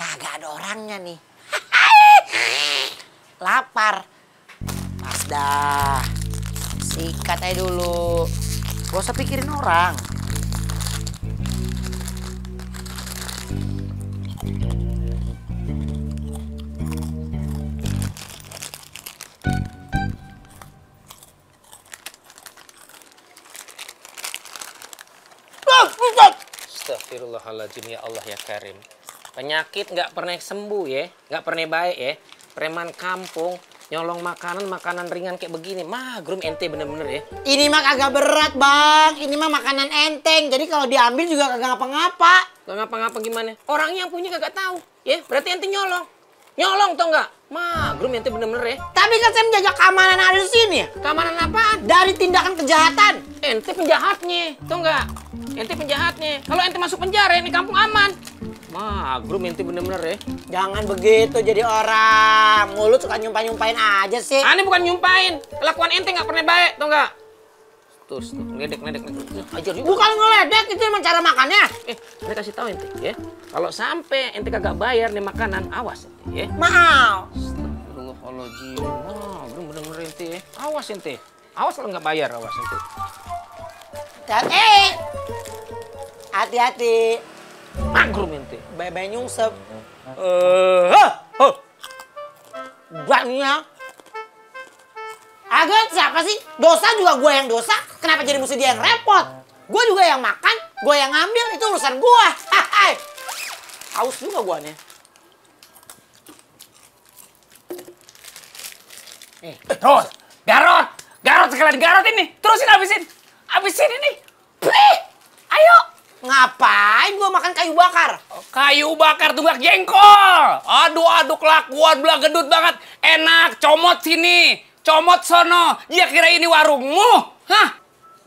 Kagak ada orangnya nih. Lapar. Pas dah. Sikat aja dulu. Gak usah pikirin orang. Astagfirullahaladzim, ya Allah ya Karim. Penyakit nggak pernah sembuh ya, nggak pernah baik ya. Preman kampung nyolong makanan ringan kayak begini, mah grum ente bener-bener ya. Ini mah kagak berat bang, ini mah makanan enteng. Jadi kalau diambil juga kagak ngapa-ngapa. Kagak ngapa-ngapa gimana? Orangnya yang punya kagak tahu ya. Berarti ente nyolong tau nggak? Mah grum ente bener-bener ya. Tapi kan saya menjaga keamanan ada di sini. Keamanan apaan? Dari tindakan kejahatan. Ente penjahatnya, tau nggak? Ente penjahatnya. Kalau ente masuk penjara ini kampung aman. Magrum ente bener-bener ya. Jangan begitu jadi orang. Mulut suka nyumpain aja sih. Ini bukan nyumpain. Kelakuan ente nggak pernah baik, tau nggak? Terus ngeledek. Ajar juga. Bukan ngeledek, itu emang cara makannya. Saya kasih tahu ente ya. Kalau sampai ente kagak bayar nih makanan, awas ente ya. Maaf. Astagfirullahaladzim. Magrum bener-bener ente ya. Awas ente. Awas kalau nggak bayar, awas ente. Hati-hati. Magrum ente. Bye-bye nyungsep. Banyak. Agak siapa sih? Dosa juga gue yang dosa. Kenapa jadi mesti dia yang repot? Gue juga yang makan, gue yang ngambil, itu urusan gue. Haus juga gue nih. Terus, garot sekalian garot ini. Terusin habisin ini. Ayo. Ngapain gua makan kayu bakar? Kayu bakar tunggak jengkol. Aduh kelakuan belah gedut banget. Enak, comot sini, comot sono. Dia kira ini warungmu. Hah?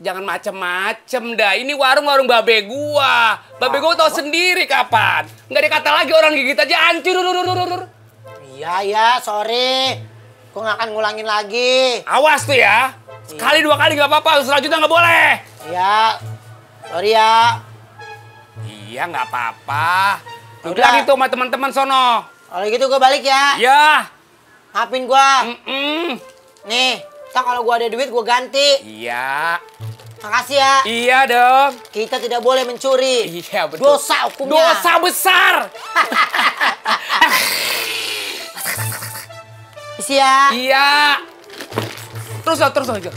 Jangan macem-macem dah. Ini warung babe gua. Babe gua tahu sendiri kapan. Nggak dikata lagi orang gigit aja hancur. Iya, sorry. Gua nggak akan ngulangin lagi. Awas tuh ya. Sekali dua kali nggak apa-apa. Selanjutnya nggak boleh. Iya. Sorry ya. Iya nggak apa-apa. Udah bilang itu sama teman-teman sono. Kalau gitu gue balik ya. Iya. Maafin gue. Nih, kalau gue ada duit gue ganti. Iya. Makasih ya. Iya dong. Kita tidak boleh mencuri. Iya betul. Dosa hukumnya. Dosa besar. Isi ya. Iya. Terus aja.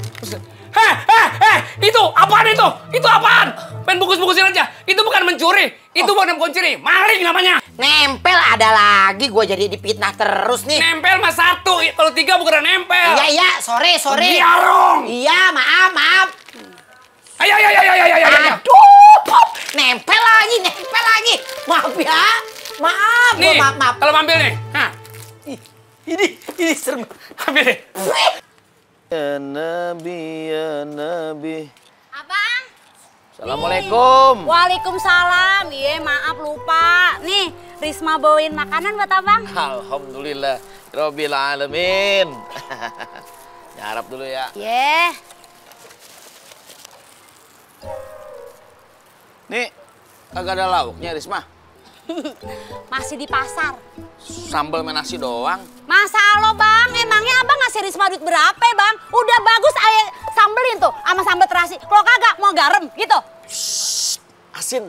Itu apaan itu? Itu apaan? Main bungkus-bungkusin aja. Itu bukan mencuri. Itu bukan mencuri. Maling namanya. Nempel ada lagi. Gue jadi dipitnah terus nih. Nempel mas satu. Kalau tiga bukan nempel. Iya. Sore. Biarong. Iya maaf. Ayo. Aduh. Nempel lagi. Maaf ya. Maaf. Nih. Maaf. Kalau ambil nih. Ini serem. Ambil deh. Ya Nabi. Abang. Assalamualaikum. Waalaikumsalam. Iya, maaf lupa. Nih, Risma bawain makanan buat abang. Alhamdulillah. Robbil alamin. Nyarap dulu ya. Iya. Nih, kagak ada lauknya Risma. Masih di pasar. Sambal menasi doang. Masa lo bang, emangnya abang ngasih Risma duit berapa bang? Udah bagus ayo sambelin tuh sama sambal terasi. Kalau kagak mau garam gitu. Shhh, asin.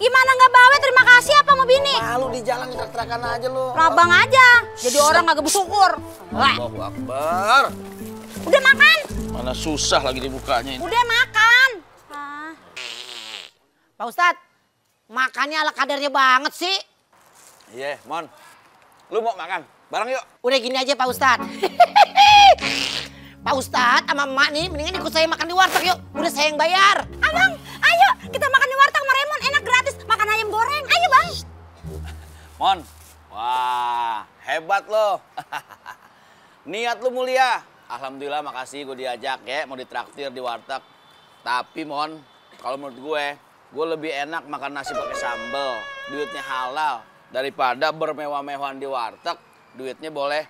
Gimana nggak bawa terima kasih apa mau bini? Malu di jalan terak-terakan aja lo. Rabang aja. Jadi orang kagak bersyukur. Allahu Akbar. Udah makan. Mana susah lagi dibukanya ini. Udah makan. Pak Ustadz. Makannya ala kadarnya banget sih. Iya, Mon. Lu mau makan? Bareng yuk. Udah gini aja Pak Ustadz. Pak Ustadz sama emak nih mendingan ikut saya makan di warteg yuk. Udah saya yang bayar. Abang, ayo kita makan di warteg sama Reymon. Enak gratis, makan ayam goreng. Ayo bang. Mon, wah hebat lo. Niat lu mulia. Alhamdulillah makasih gue diajak ya. Mau ditraktir di warteg. Tapi Mon, kalau menurut gue lebih enak makan nasi pakai sambal, duitnya halal daripada bermewah-mewahan di warteg, duitnya boleh.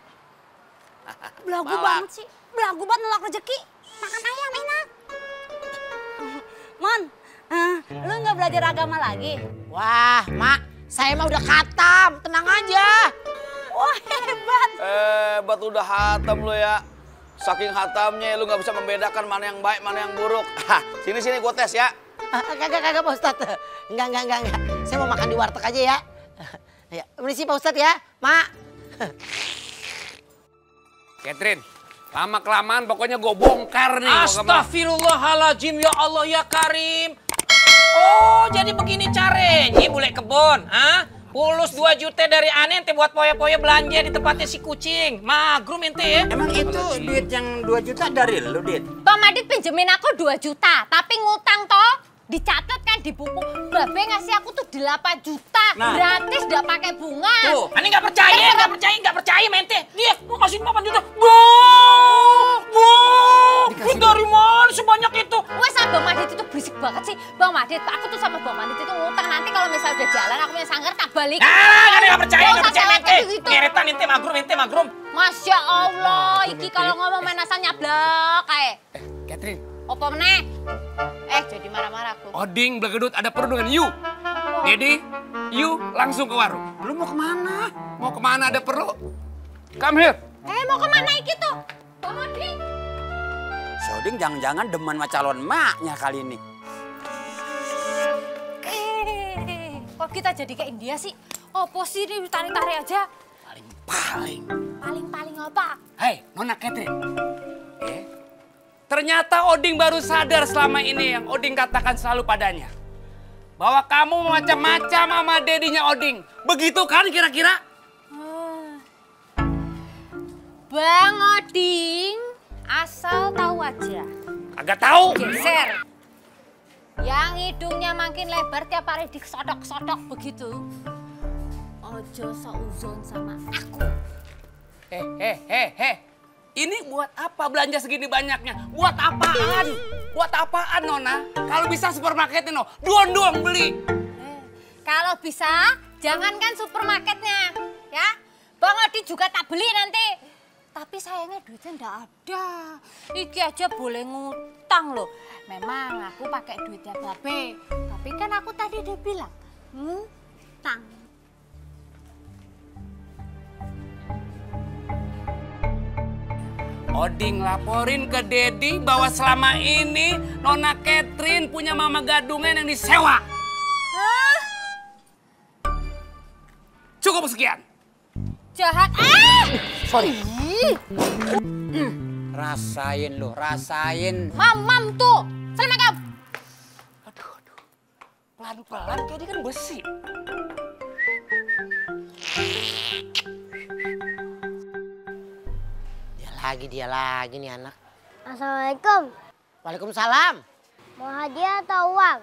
Belagu banget sih, belagu banget nolak rezeki. Makan ayam enak. Mon, lu nggak belajar agama lagi? Wah, Mak, Saya mah udah khatam, tenang aja. Wah hebat. Hebat udah khatam lo ya. Saking khatamnya lu nggak bisa membedakan mana yang baik, mana yang buruk. Hah, sini gue tes ya. Kagak Pak Ustadz. Enggak. Saya mau makan di warteg aja ya. Ya, permisi Pak Ustadz ya, Mak. Catherine, lama-kelamaan pokoknya gue bongkar nih. Astaghfirullahaladzim, ya Allah ya Karim. Oh, jadi begini caranya bule kebon, ah? Pulus 2 juta dari aneh ente buat poya-poya belanja di tempatnya si kucing. Magrum ente ya. Emang itu duit yang 2 juta dari lu, Dit? Tom Adit pinjemin aku 2 juta, tapi ngutang toh. Dicatat kan di buku. Babe ngasih aku tuh 8 juta. Nah. Gratis enggak pakai bunga. Tuh, aneh enggak percaya ente. Dia mau kasih 8 juta. Dikasih dari mana sebanyak itu? Wes Bang Madit itu berisik banget sih. Bang Madit, aku tuh sama Bang Madit itu ngutang. Nanti kalau misalnya udah jalan aku punya sanggar tak balik. Nah, enggak percaya ente. Ngeretan ente magrum, Masya Allah, iki kalau ngomong main asal nyablak kae. Catherine. Opo meneh? Jadi marah-marah aku. Oding Blagedut ada perlu dengan you. Jadi, you langsung ke warung. Lu mau kemana? Ada perlu? Come here. Mau kemana iki tuh? Oding. Si Oding jangan-jangan demen sama calon maknya kali ini. Kok kita jadi ke India sih? Opo sih ini tarik-tarik aja? Paling-paling. Paling-paling apa? Hei, Nona Catherine. Ternyata Oding baru sadar selama ini yang Oding katakan selalu padanya. Bahwa kamu macam-macam sama dedinya Oding. Begitu kan kira-kira? Bang Oding asal tahu aja. Agak tahu. Geser. Yang hidungnya makin lebar tiap hari disodok-sodok begitu. Ojo sauzon sama aku. Ini buat apa belanja segini banyaknya? Buat apaan? Nona? Kalau bisa supermarketnya, no. Doang beli. Kalau bisa, jangankan supermarketnya, ya. Bang Odi juga tak beli nanti. Tapi sayangnya duitnya nggak ada. Iki aja boleh ngutang loh. Memang aku pakai duitnya babe. Tapi kan aku tadi udah bilang, ngutang. Oding laporin ke Dedi bahwa selama ini Nona Catherine punya mama gadungan yang disewa. Cukup sekian. Jahat. Sorry. Rasain loh, Mamam tuh. Assalamualaikum. Aduh. Pelan-pelan kayak dia kan besi. Dia lagi nih anak. Assalamualaikum. Waalaikumsalam. Mau hadiah atau uang?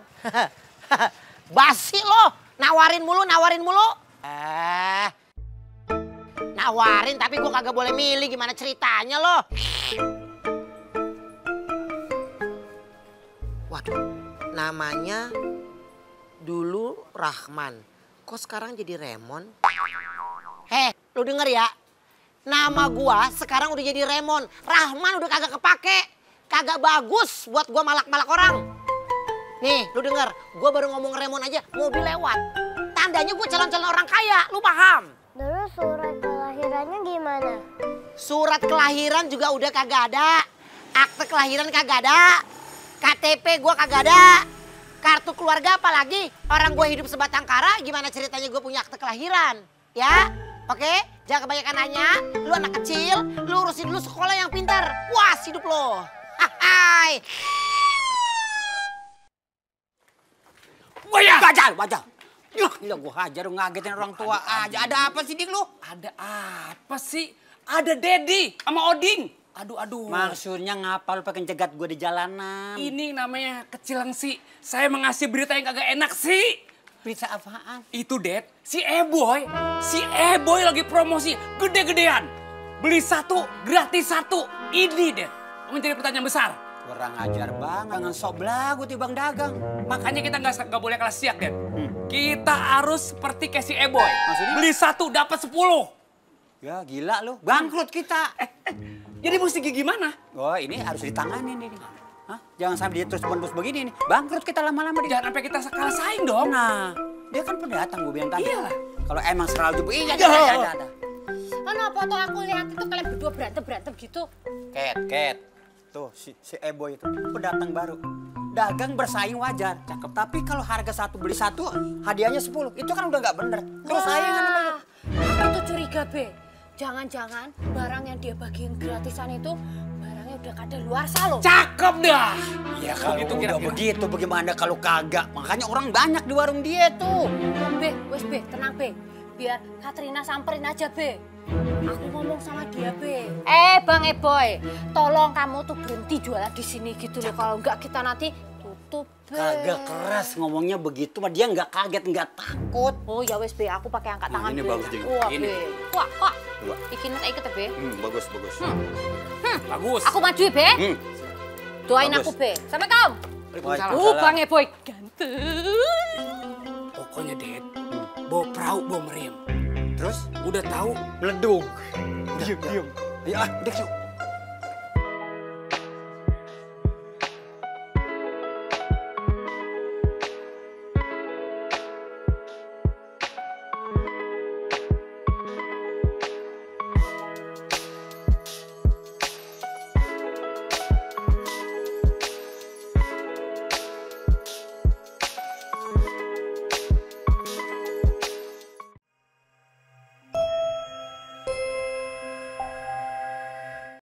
Basi lo, nawarin mulu. Nawarin tapi gua kagak boleh milih, gimana ceritanya lo? Waduh, namanya dulu Rahman. Kok sekarang jadi Reymon? Lu denger ya? Nama gua sekarang udah jadi Reymon. Rahman udah kagak kepake. Kagak bagus buat gua malak-malak orang. Nih, lu denger. Gua baru ngomong Reymon aja, mobil lewat. Tandanya gua calon-calon orang kaya, lu paham? Dulu surat kelahirannya gimana? Surat kelahiran juga udah kagak ada. Akte kelahiran kagak ada. KTP gua kagak ada. Kartu keluarga apalagi. Orang gua hidup sebatang kara, gimana ceritanya gua punya akte kelahiran? Ya, oke? Jangan kebanyakan nanya, lu anak kecil, lu urusin dulu sekolah yang pintar. Puas hidup lo. Hai. Wajah. Gila gue hajar, lu ngagetin orang tua aja. Ada apa sih, Dik, lu? Ada Dedi sama Oding. Aduh. Maksudnya ngapa lu pakai jegat gue di jalanan? Ini namanya kecilang sih. Saya mengasih berita yang kagak enak sih. Berita apaan? Itu, Det. Si E-boy lagi promosi gede-gedean. Beli satu, gratis satu. Ini, Det. Menjadi pertanyaan besar. Kurang ajar banget. Jangan sok belagu tiba-tiba dagang. Makanya kita nggak boleh kalah siap, Det. Kita harus seperti kayak si E-boy. Maksudnya? Beli satu, dapat 10. Ya, gila lu. Bangkrut kita. Jadi mesti gimana? Oh, ini harus ditanganin ini. Jangan sampai dia terus-menerus begini nih. Bangkrut kita lama-lama. Jangan sampai kita kalah saing dong. Nah. Dia kan pendatang, gue bilang tadi. Iya. Kalau emang selalu jumpa, iya ada. Mana foto aku lihat itu kalian berdua berantem gitu? Ket. Tuh si Eboy itu pendatang baru. Dagang bersaing wajar, cakep. Tapi kalau harga satu beli satu, hadiahnya 10. Itu kan udah nggak bener. Terus saingan apa itu? Aku tuh curiga, Be. Jangan-jangan barang yang dia bagiin gratisan itu barangnya udah kadaluarsa loh. Cakep dah. Ya kalau itu udah begitu bagaimana kalau kagak? Makanya orang banyak di warung dia tuh. Be, wes Be, tenang Be. Biar Katrina samperin aja, Be. Aku ngomong sama dia, Be. Bang Eboy, tolong kamu tuh berhenti jualan di sini gitu loh. Kalau enggak kita nanti tutup, Be. Kagak keras ngomongnya begitu, mah dia enggak kaget, enggak takut. Oh ya wes, Be, aku pakai angkat tangan. Ini Be. Bagus juga. Wah, ini. Be. Wah. Ikin tak ikut, Be. Bagus. Bagus. Aku maju, Be. Doain bagus. Aku, Be. Sampai kaum. Bang Eboy ganteng. Pokoknya, Det. Bawa perahu, bawa meriem. Terus? Udah tahu meledung. Diam. Ayo, Dek, yuk.